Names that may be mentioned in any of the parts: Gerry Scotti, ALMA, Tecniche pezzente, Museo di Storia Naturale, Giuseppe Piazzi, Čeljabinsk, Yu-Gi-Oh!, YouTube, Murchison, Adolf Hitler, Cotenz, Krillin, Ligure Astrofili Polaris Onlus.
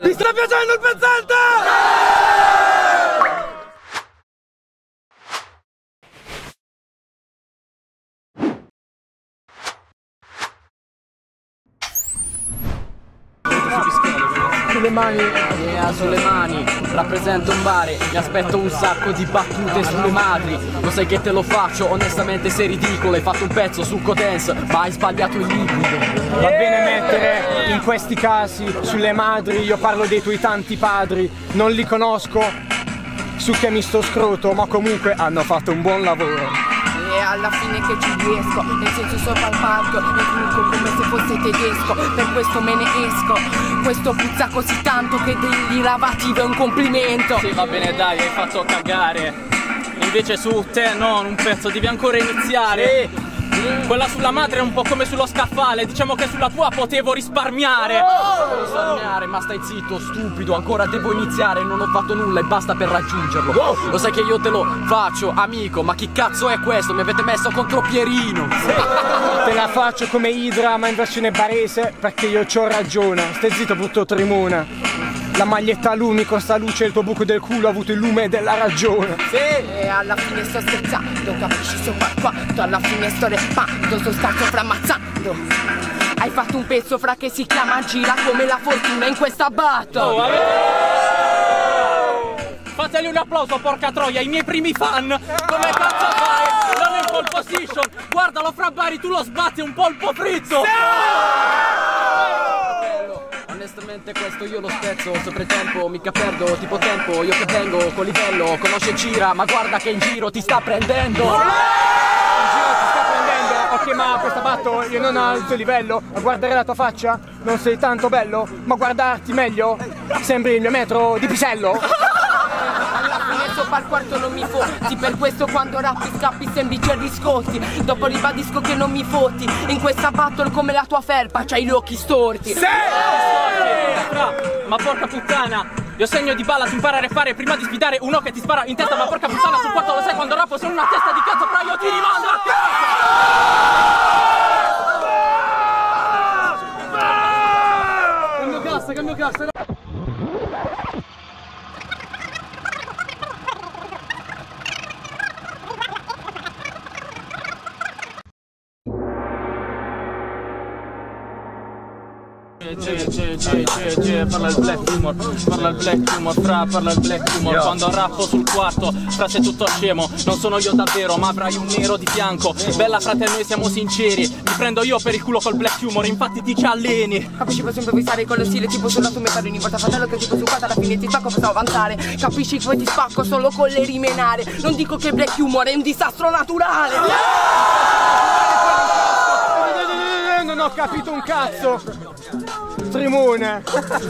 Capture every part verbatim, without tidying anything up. Mi sta piacendo il pezzente! Sulle mani, yeah, sulle mani, rappresento un mare, mi aspetto un sacco di battute sulle madri. Lo sai che te lo faccio, onestamente sei ridicolo. Hai fatto un pezzo su Cotenz, ma hai sbagliato il liquido. Va bene mettere in questi casi sulle madri, io parlo dei tuoi tanti padri, non li conosco, su che mi sto scroto, ma comunque hanno fatto un buon lavoro. E alla fine che ci riesco, nel senso sopra il palco, e trucco come se fosse tedesco, per questo me ne esco. Questo puzza così tanto che degli lavati da un complimento. Sì, va bene, dai, hai fatto cagare. Invece su te no, un pezzo devi ancora iniziare. Sì. Quella sulla madre è un po' come sullo scaffale, diciamo che sulla tua potevo risparmiare. Potevo risparmiare, ma stai zitto, stupido, ancora devo iniziare, non ho fatto nulla e basta per raggiungerlo. Lo sai che io te lo faccio, amico, ma chi cazzo è questo? Mi avete messo contro Pierino. Te la faccio come Idra, ma in versione barese, perché io c'ho ragione. Stai zitto, brutto Trimona. La maglietta lumi con sta luce, il tuo buco del culo ha avuto il lume della ragione. Sì, e alla fine sto scherzando, capisci, sto quanto alla fine sto respando, sto stato frammazzando. Hai fatto un pezzo fra che si chiama gira come la fortuna in questa battle. Oh, fateli un applauso, porca troia, i miei primi fan. Come cazzo fai? Non in pole position, guardalo fra Bari, tu lo sbatti un polpo fritto. Onestamente questo io lo spezzo, sopra il tempo, mica perdo, tipo tempo, io che tengo, con livello, conosce Cira, ma guarda che in giro ti sta prendendo. In giro ti sta prendendo, ok, ma questa batto io non ho il tuo livello, a guardare la tua faccia non sei tanto bello, ma guardarti meglio, sembri il mio metro di pisello. Al quarto non mi fotti, per questo quando rappi scappi sembri Gerry Scotti. Dopo ribadisco che non mi fotti, in questa battle come la tua felpa c'hai gli occhi storti. Sì! Ma porca puttana, io segno di balla su imparare a fare prima di sfidare uno che ti spara in testa. Ma porca puttana, sul quarto lo sai quando rappo sono una testa di cazzo, fra io ti rimando a casa. Cambio cassa, cambio cassa. C'è, c'è, c'è, c'è, c'è, parla il black humor, parla il black humor, fra, parla il black humor. Quando rappo sul quarto, fra sei tutto scemo, non sono io davvero, ma avrai un nero di fianco. Bella frate, noi siamo sinceri, mi prendo io per il culo col black humor, infatti ti ci alleni. Capisci, posso improvvisare con lo stile tipo sulla tua metà, ogni volta fratello che tipo su quattro alla fine ti stacco, facciamo avanzare. Capisci che poi ti spacco solo con le rimenare, non dico che black humor è un disastro naturale. Non ho capito un cazzo. Trimone,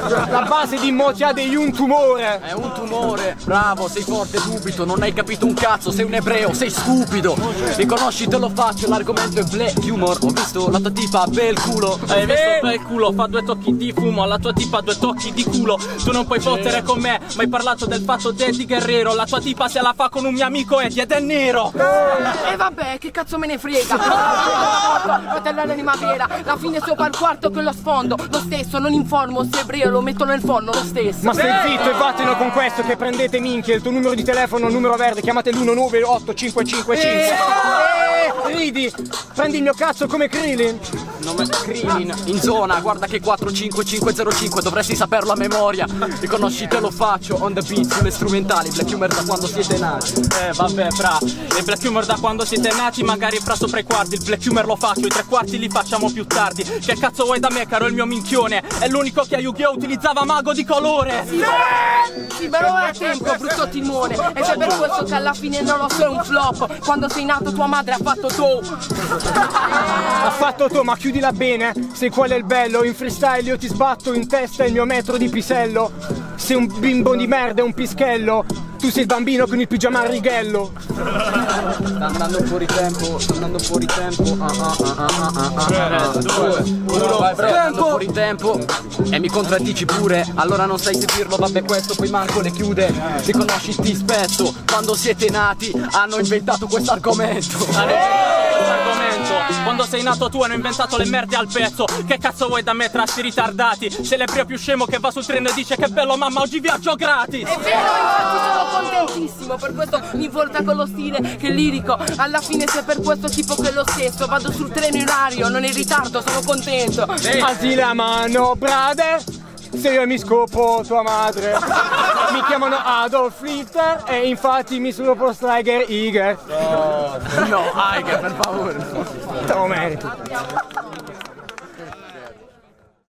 la base di Motia dei un tumore. È un tumore, bravo, sei forte subito, non hai capito un cazzo, sei un ebreo, sei stupido. Riconosci, te lo faccio, l'argomento è black humor. Ho visto la tua tipa, bel culo. Hai visto bel culo, fa due tocchi di fumo, alla tua tipa due tocchi di culo. Tu non puoi fottere con me, ma hai parlato del fatto te di guerriero. La tua tipa se la fa con un mio amico Eddie ed è nero. E vabbè, che cazzo me ne frega. Fratello l'anima vera, la fine sopra il quarto con lo sfondo, lo stesso. Non informo, se ebreo lo metto nel forno lo stesso. Ma stai zitto e vattene con questo che prendete minchia, il tuo numero di telefono, il numero verde, chiamate l'uno nove otto cinque cinque cinque. Eeeh, ridi, prendi il mio cazzo come Krillin. Non me... Krillin, in zona, guarda che quattro cinque cinque zero cinque, dovresti saperlo a memoria. Riconosci, te lo faccio, on the beat, sulle strumentali, black humor da quando siete nati. Eh vabbè fra, le black humor da quando siete nati, magari fra sopra i quarti, il black humor lo faccio, i tre quarti li facciamo più tardi. Che cazzo vuoi da me, caro il mio minchione? È l'unico che a Yu-Gi-Oh! Utilizzava mago di colore. Sì, sì, però è tempo, brutto timone. Ed è per questo che alla fine non lo so, è un flop. Quando sei nato tua madre ha fatto tu. Ha fatto tu, ma chiudila bene. Sei quello è il bello, in freestyle io ti sbatto in testa il mio metro di pisello. Sei un bimbo di merda, un pischello. Tu sei il bambino con il pigiama a righello. Sta andando fuori tempo, sta andando fuori tempo. Ah ah ah ah ah ah. tre, due, uno, tempo fuori tempo. E mi contraddici pure. Allora non sai seguirlo, vabbè questo poi manco le chiude. Se conosci ti spezzo. Quando siete nati hanno inventato quest'argomento. Quando sei nato tu hanno inventato le merde al pezzo. Che cazzo vuoi da me, trassi ritardati? Celebrio più scemo che va sul treno e dice che bello mamma oggi viaggio gratis. È vero, infatti sono contentissimo. Per questo mi volta con lo stile che lirico. Alla fine se per questo tipo che lo stesso. Vado sul treno in orario, non in ritardo, sono contento. Alzi la mano brade, se io mi scopo tua madre. Mi chiamano Adolf Hitler e infatti mi sono pro Steiger Iger. No, no, Iger per favore. Te lo merito.